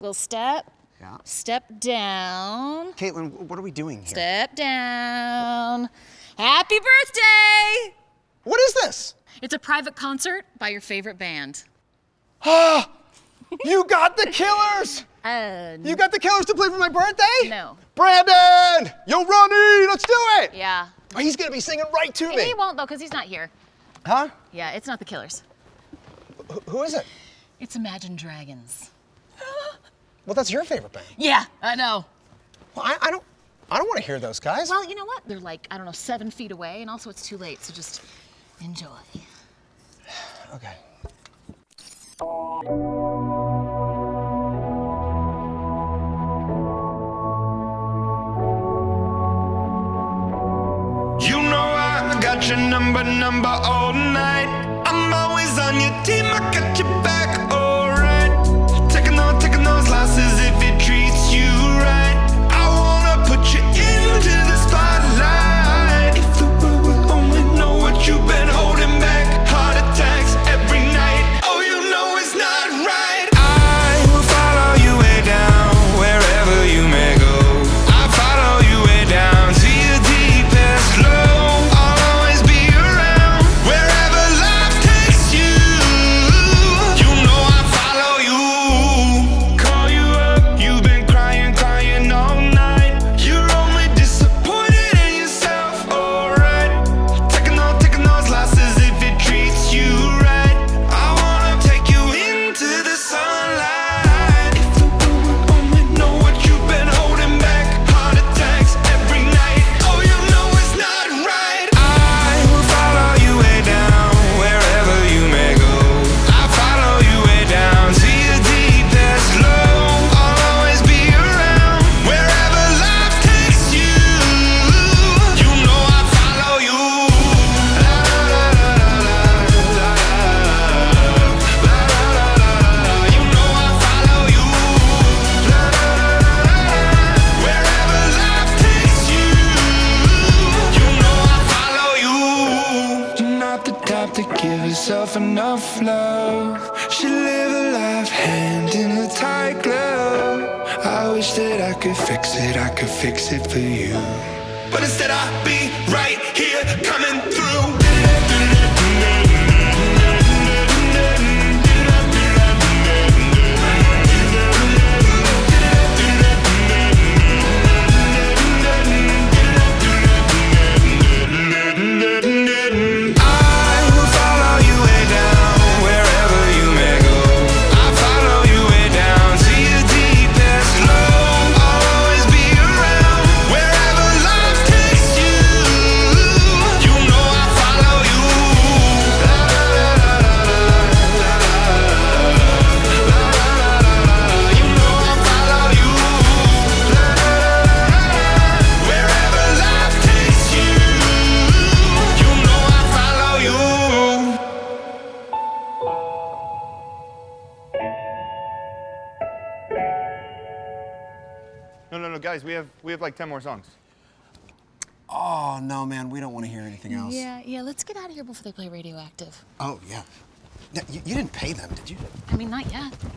Little step. Yeah. Step down. Caitlin, what are we doing here? Step down. Happy birthday! What is this? It's a private concert by your favorite band. Ah! You got the Killers! You got the Killers to play for my birthday? No. Brandon! Yo, Ronnie! Let's do it! Yeah. Oh, he's gonna be singing right to me. He won't though, because he's not here. Huh? Yeah, it's not the Killers. Who is it? It's Imagine Dragons. Well, that's your favorite band. Yeah, I know. Well, I don't want to hear those guys. Well, you know what? They're like, I don't know, 7 feet away, and also it's too late, so just enjoy. Okay. You know I got your number all night. I'm always on your team, I got your back, all right. Taking those losses if it treats you right. I wanna put you into the spotlight. If the world would only know what you've been holding back. Heart attacks every night. Oh, you know it's not right. I will follow you way down, wherever you may go. I follow you way down to your deepest low. I'll always be around, wherever life takes you. You know I follow you. Call you up, you've been crying all night. You're only disappointed in yourself, alright. Taking those losses if it treats you right. I wanna take you into the sunlight. If the world would only know what you've been holding back. Heart attacks every night. Oh, you know it's not right. I will follow you way down, wherever you may go. I follow you way down to your deepest low. I'll always be around, wherever life takes you. You know I follow you. La, la, la, la, la, la, la, la, la, la, la. You know I follow you. La, la, la, la, la. Wherever life takes you. You know I follow you. You're not the type to give yourself enough love. She live a life hand in a tight glove. I wish that I could fix it for you. But instead I'll be right here coming through. I will follow you way down, wherever you may go. I follow you way down to your deepest low. I'll always be around, wherever life takes you. You know I follow you. La, la, la, la, la, la, la, la, la, la, la. You know I follow you. La, la, la, la, la. Wherever life takes you. You know I follow you. No, guys, we have like 10 more songs. Oh, no, man, we don't want to hear anything else. Yeah, let's get out of here before they play Radioactive. Oh, yeah. You didn't pay them, did you? I mean, not yet.